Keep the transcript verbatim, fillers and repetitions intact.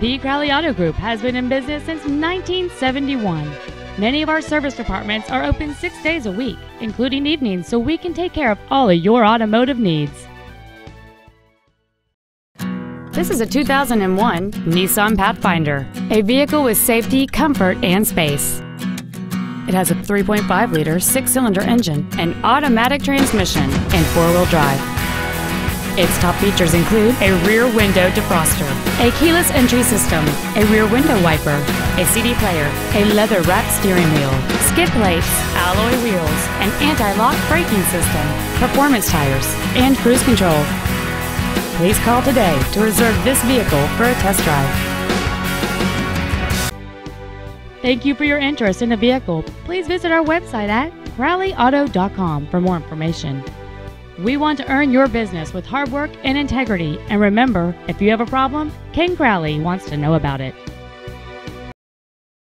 The Crowley Auto Group has been in business since nineteen seventy-one. Many of our service departments are open six days a week, including evenings, so we can take care of all of your automotive needs. This is a two thousand one Nissan Pathfinder, a vehicle with safety, comfort, and space. It has a three point five liter six-cylinder engine, an automatic transmission, and four-wheel drive. Its top features include a rear window defroster, a keyless entry system, a rear window wiper, a C D player, a leather-wrapped steering wheel, skid plates, alloy wheels, an anti-lock braking system, performance tires, and cruise control. Please call today to reserve this vehicle for a test drive. Thank you for your interest in the vehicle. Please visit our website at crowley auto dot com for more information. We want to earn your business with hard work and integrity. And remember, if you have a problem, Ken Crowley wants to know about it.